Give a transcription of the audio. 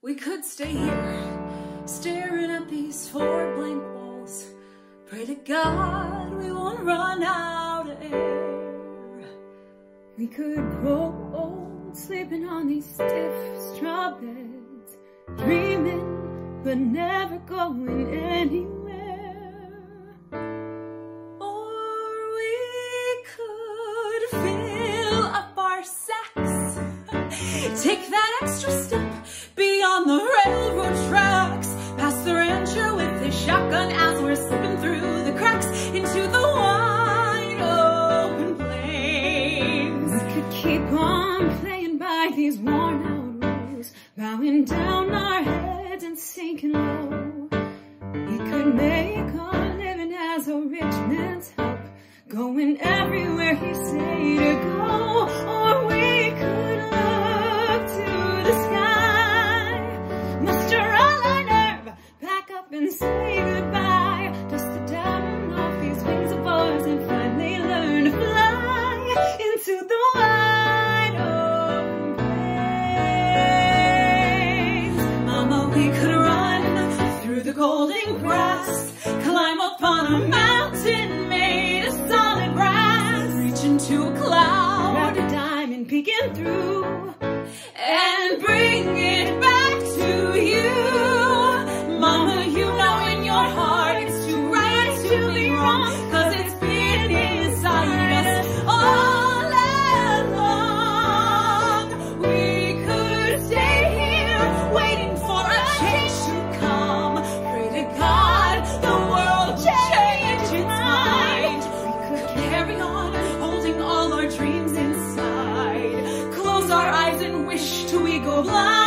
We could stay here, staring at these four blank walls. Pray to God we won't run out of air. We could grow old, sleeping on these stiff straw beds, dreaming but never going anywhere. Or we could fill up our sacks, take that extra step, on the railroad tracks, past the rancher with his shotgun as we're slipping through the cracks into the wide open plains. We could keep on playing by these worn out rules, bowing down our heads and sinking low. We could make our living as a rich man's help, going everywhere he say to go. Or we could look to the sky, and say goodbye, dust the down off these wings of ours and finally learn to fly into the wide open plains. Mama, we could run through the golden grass, climb up on a mountain made of solid brass, reach into a cloud, grab a diamond peeking through, and bring it back to you. Blind.